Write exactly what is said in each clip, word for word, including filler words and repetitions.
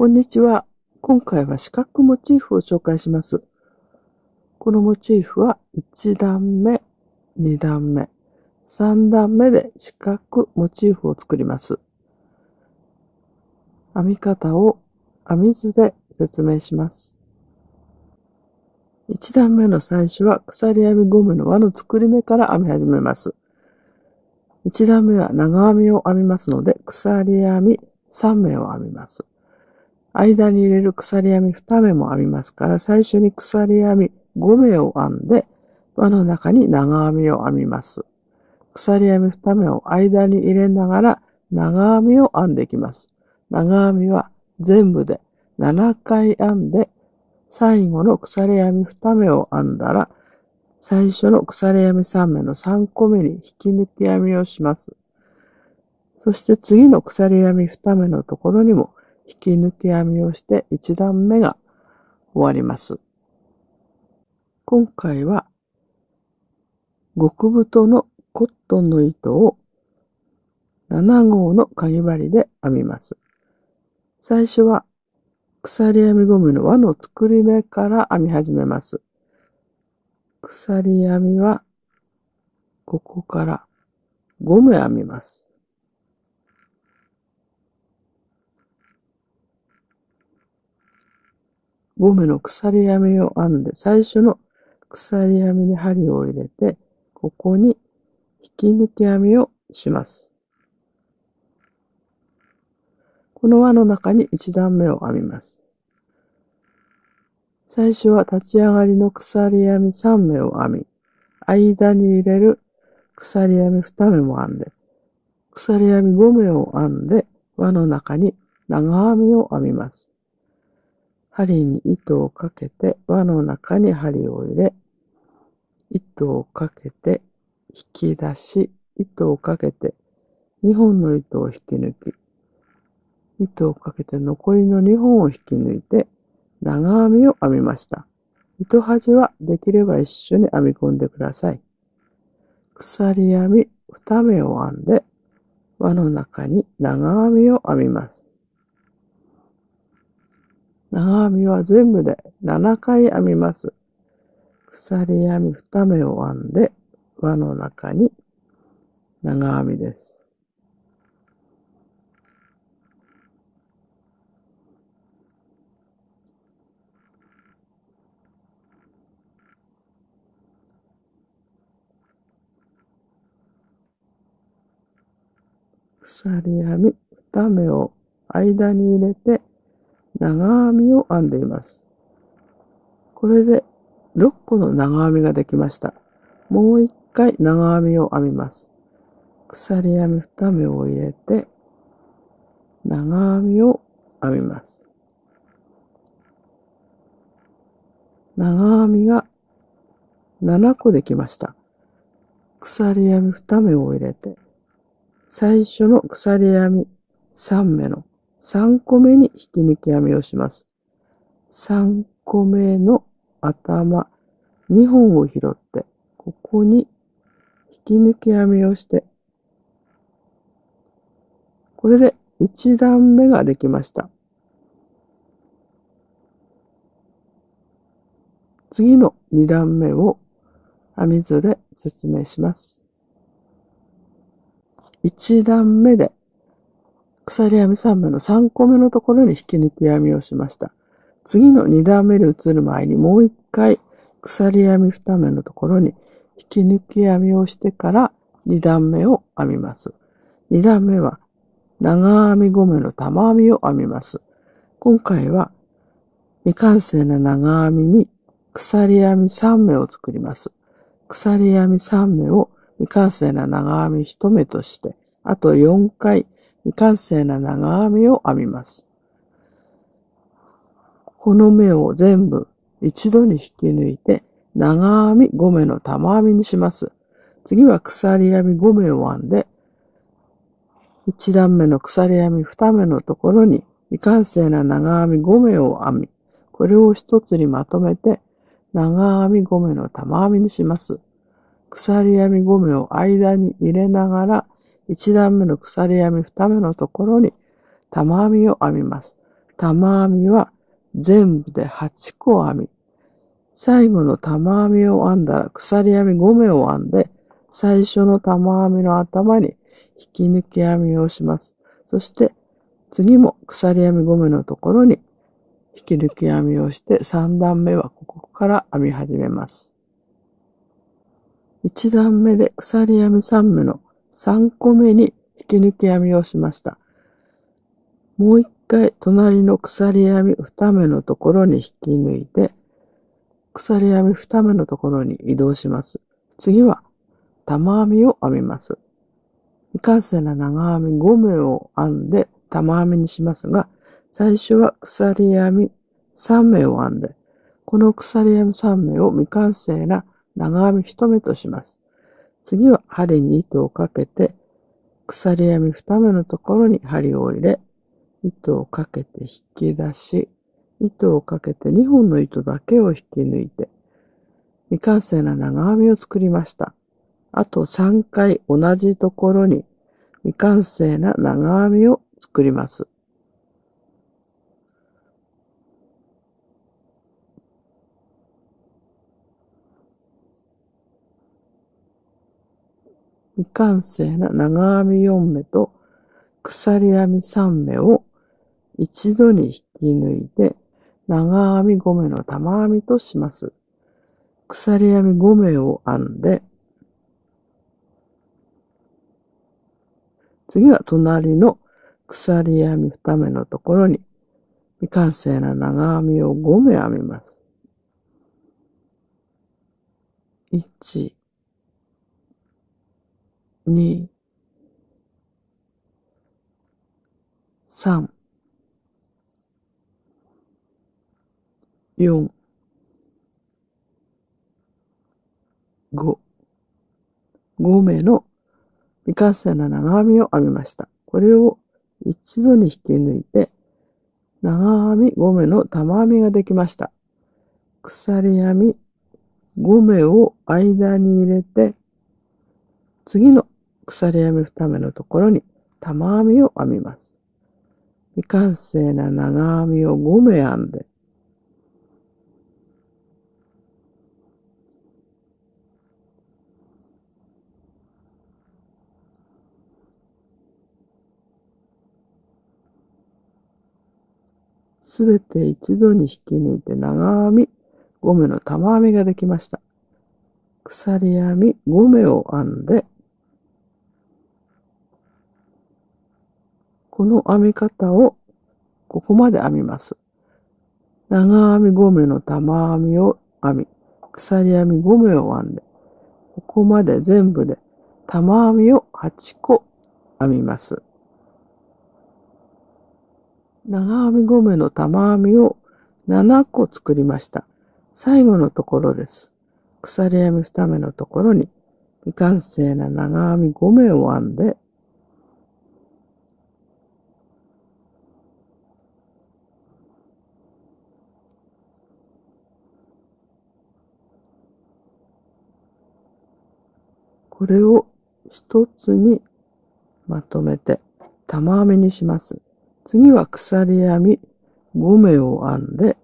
こんにちは。今回は四角モチーフを紹介します。このモチーフはいち段目、に段目、さん段目で四角モチーフを作ります。編み方を編み図で説明します。いち段目の最初は鎖編みごめの輪の作り目から編み始めます。いち段目は長編みを編みますので、鎖編みさん目を編みます。間に入れる鎖編みに目も編みますから、最初に鎖編みご目を編んで、輪の中に長編みを編みます。鎖編みに目を間に入れながら長編みを編んでいきます。長編みは全部でなな回編んで、最後の鎖編みに目を編んだら、最初の鎖編みさん目のさん個目に引き抜き編みをします。そして次の鎖編みに目のところにも、引き抜き編みをしていち段目が終わります。今回は極太のコットンの糸をなな号のかぎ針で編みます。最初は鎖編みご目の輪の作り目から編み始めます。鎖編みはここからご目編みます。ご目の鎖編みを編んで、最初の鎖編みに針を入れて、ここに引き抜き編みをします。この輪の中にいち段目を編みます。最初は立ち上がりの鎖編みさん目を編み、間に入れる鎖編みに目も編んで、鎖編みご目を編んで、輪の中に長編みを編みます。針に糸をかけて、輪の中に針を入れ、糸をかけて、引き出し、糸をかけて、に本の糸を引き抜き、糸をかけて残りのに本を引き抜いて、長編みを編みました。糸端はできれば一緒に編み込んでください。鎖編みに目を編んで、輪の中に長編みを編みます。長編みは全部でなな回編みます。鎖編みに目を編んで、輪の中に長編みです。鎖編みに目を間に入れて、長編みを編んでいます。これでろっ個の長編みができました。もういっ回長編みを編みます。鎖編みに目を入れて、長編みを編みます。長編みがなな個できました。鎖編みに目を入れて、最初の鎖編みさん目のさん個目に引き抜き編みをします。さん個目の頭に本を拾って、ここに引き抜き編みをして、これでいち段目ができました。次のに段目を編み図で説明します。いち段目で鎖編みさん目のさん個目のところに引き抜き編みをしました。次のに段目で移る前にもういっ回鎖編みに目のところに引き抜き編みをしてからに段目を編みます。に段目は長編みご目の玉編みを編みます。今回は未完成な長編みに鎖編みさん目を作ります。鎖編みさん目を未完成な長編みいち目として、あとよん回未完成な長編みを編みます。この目を全部一度に引き抜いて、長編みご目の玉編みにします。次は鎖編みご目を編んで、いち段目の鎖編みに目のところに未完成な長編みご目を編み、これを一つにまとめて、長編みご目の玉編みにします。鎖編みご目を間に入れながら、いち段目の鎖編みに目のところに玉編みを編みます。玉編みは全部ではちこ編み。最後の玉編みを編んだら鎖編みごめを編んで、最初の玉編みの頭に引き抜き編みをします。そして次も鎖編みごめのところに引き抜き編みをして、さんだんめはここから編み始めます。いちだんめで鎖編みさんめのさんこめに引き抜き編みをしました。もう一回隣の鎖編みにめのところに引き抜いて、鎖編みにめのところに移動します。次は玉編みを編みます。未完成な長編みごめを編んで玉編みにしますが、最初は鎖編みさんめを編んで、この鎖編みさんめを未完成な長編みいちめとします。次は針に糸をかけて、鎖編みにめのところに針を入れ、糸をかけて引き出し、糸をかけてにほんの糸だけを引き抜いて、未完成な長編みを作りました。あとさんかい同じところに未完成な長編みを作ります。未完成な長編みよんめと鎖編みさんめを一度に引き抜いて、長編みごめの玉編みとします。鎖編みごめを編んで、次は隣の鎖編みにめのところに未完成な長編みをごめ編みます。いち、に、さん、よん、ご、ごめの未完成な長編みを編みました。これを一度に引き抜いて、長編みごめの玉編みができました。鎖編みごめを間に入れて、次の鎖編みにめのところに玉編みを編みます。未完成な長編みをごめ編んで、すべて一度に引き抜いて長編みごめの玉編みができました。鎖編みごめを編んで、この編み方をここまで編みます。長編みごめの玉編みを編み、鎖編みごめを編んで、ここまで全部で玉編みをはちこ編みます。長編みごめの玉編みをななこ作りました。最後のところです。鎖編みにめのところに未完成な長編みごめを編んで、これを一つにまとめて玉編みにします。次は鎖編みごめを編んで、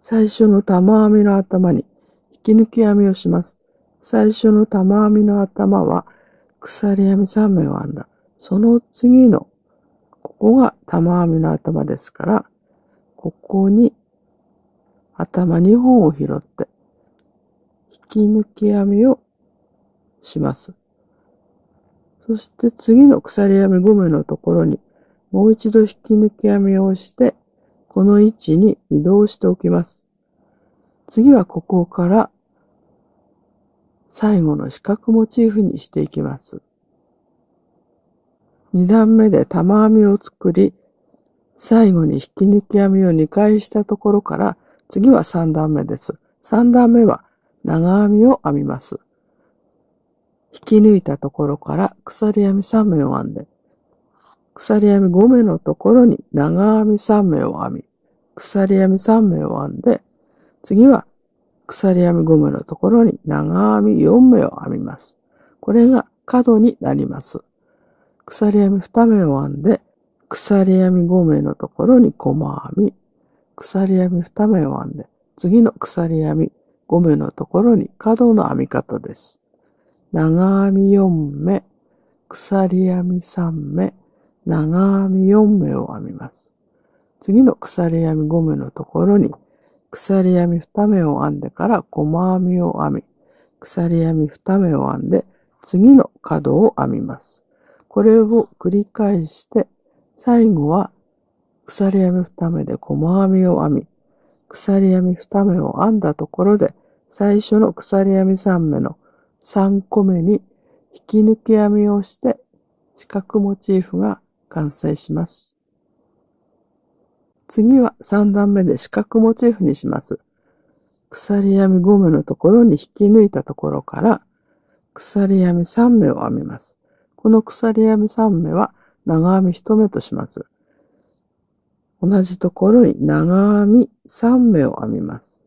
最初の玉編みの頭に引き抜き編みをします。最初の玉編みの頭は鎖編みさんめを編んだ。その次の、ここが玉編みの頭ですから、ここに頭にほんを拾って、引き抜き編みをします。そして次の鎖編みごめのところにもう一度引き抜き編みをして、この位置に移動しておきます。次はここから最後の四角モチーフにしていきます。にだんめで玉編みを作り、最後に引き抜き編みをにかいしたところから、次はさんだんめです。さんだんめは長編みを編みます。引き抜いたところから鎖編みさんめを編んで、鎖編みごめのところに長編みさんめを編み、鎖編みさんめを編んで、次は鎖編みごめのところに長編みよんめを編みます。これが角になります。鎖編みに目を編んで、鎖編みご目のところに細編み、鎖編みに目を編んで、次の鎖編みご目のところに角の編み方です。長編みよん目、鎖編みさん目、長編みよん目を編みます。次の鎖編みご目のところに鎖編みに目を編んでから細編みを編み、鎖編みに目を編んで次の角を編みます。これを繰り返して、最後は鎖編みに目で細編みを編み、鎖編みに目を編んだところで、最初の鎖編みさん目のさん個目に引き抜き編みをして、四角モチーフが完成します。次はさん段目で四角モチーフにします。鎖編みご目のところに引き抜いたところから、鎖編みさん目を編みます。この鎖編みさん目は長編みいち目とします。同じところに長編みさん目を編みます。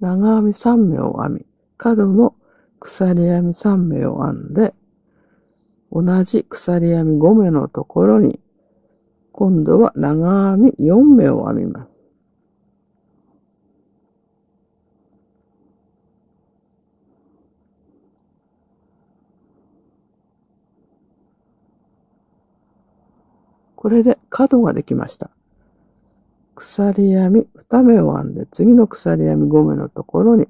長編みさん目を編み、角の鎖編みさん目を編んで、同じ鎖編みご目のところに、今度は長編みよん目を編みます。これで角ができました。鎖編みに目を編んで、次の鎖編みご目のところに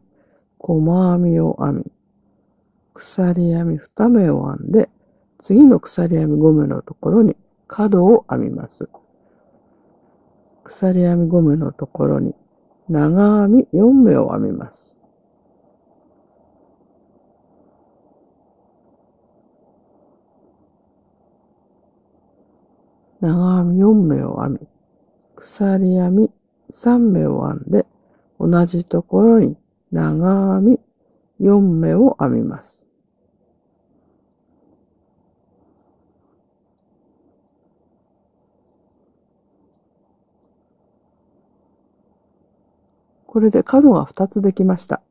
細編みを編み、鎖編みに目を編んで、次の鎖編みご目のところに角を編みます。鎖編みご目のところに長編みよん目を編みます。長編みよん目を編み、鎖編みさん目を編んで、同じところに長編みよん目を編みます。これで角がふたつできました。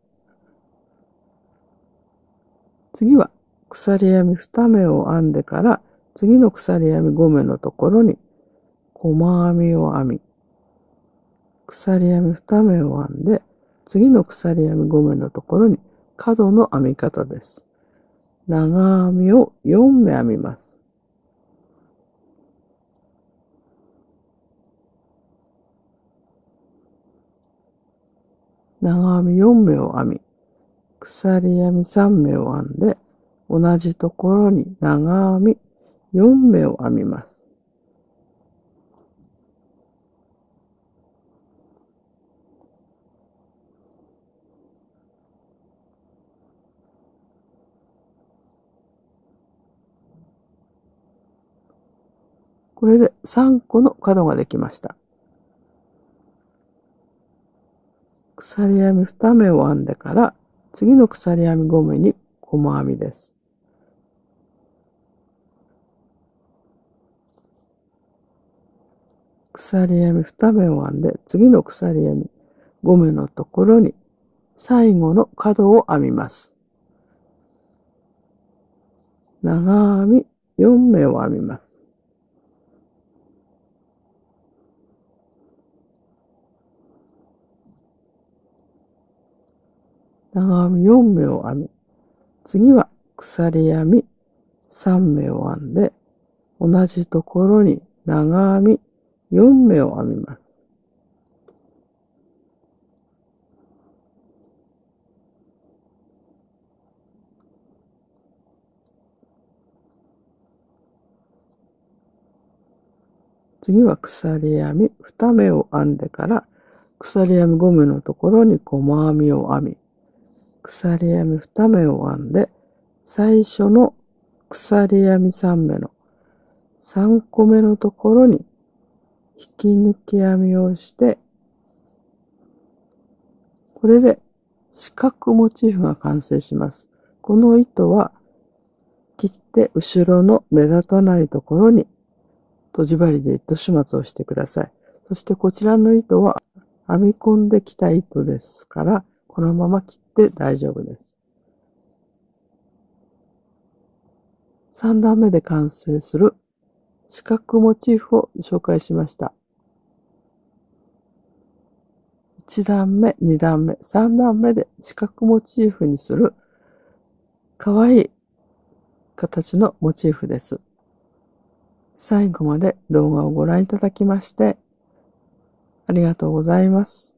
次は鎖編みに目を編んでから、次の鎖編みご目のところに細編みを編み、鎖編みに目を編んで、次の鎖編みご目のところに角の編み方です。長編みをよん目編みます。長編みよん目を編み、鎖編みさん目を編んで、同じところに長編みよん目を編みます。これでさん個の角ができました。鎖編みに目を編んでから、次の鎖編みご目に細編みです。鎖編みに目を編んで、次の鎖編みご目のところに最後の角を編みます。長編みよん目を編みます。長編みよん目を編み、次は鎖編みさん目を編んで、同じところに長編みよん目を編みます。次は鎖編みに目を編んでから、鎖編みご目のところに細編みを編み、鎖編みに目を編んで、最初の鎖編みさん目のさん個目のところに引き抜き編みをして、これで四角モチーフが完成します。この糸は切って後ろの目立たないところにとじ針で糸始末をしてください。そしてこちらの糸は編み込んできた糸ですから、このまま切って大丈夫です。さん段目で完成する四角モチーフを紹介しました。いち段目、に段目、さん段目で四角モチーフにするかわいい形のモチーフです。最後まで動画をご覧いただきましてありがとうございます。